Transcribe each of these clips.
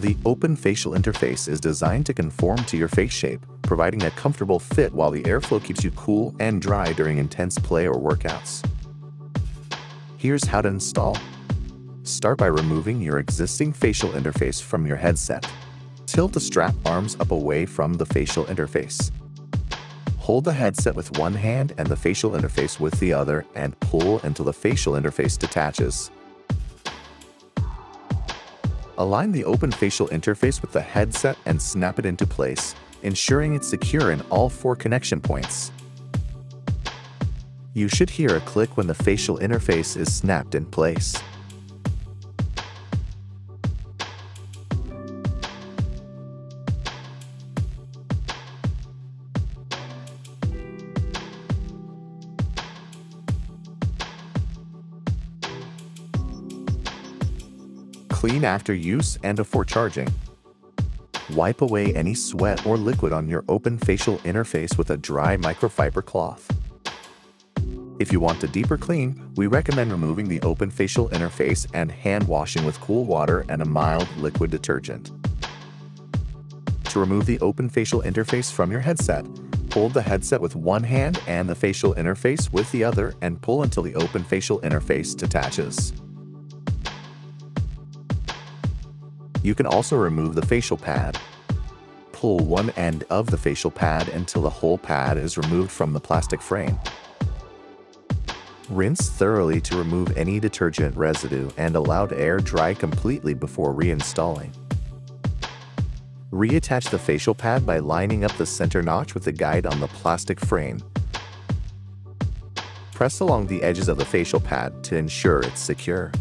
The Open Facial Interface is designed to conform to your face shape, providing a comfortable fit while the airflow keeps you cool and dry during intense play or workouts. Here's how to install. Start by removing your existing facial interface from your headset. Tilt the strap arms up away from the facial interface. Hold the headset with one hand and the facial interface with the other and pull until the facial interface detaches. Align the Open Facial Interface with the headset and snap it into place, ensuring it's secure in all four connection points. You should hear a click when the facial interface is snapped in place. Clean after use and before charging. Wipe away any sweat or liquid on your Open Facial Interface with a dry microfiber cloth. If you want a deeper clean, we recommend removing the Open Facial Interface and hand washing with cool water and a mild liquid detergent. To remove the Open Facial Interface from your headset, hold the headset with one hand and the facial interface with the other and pull until the Open Facial Interface detaches. You can also remove the facial pad. Pull one end of the facial pad until the whole pad is removed from the plastic frame. Rinse thoroughly to remove any detergent residue and allow to air dry completely before reinstalling. Reattach the facial pad by lining up the center notch with the guide on the plastic frame. Press along the edges of the facial pad to ensure it's secure.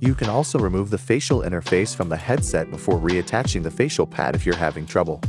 You can also remove the facial interface from the headset before reattaching the facial pad if you're having trouble.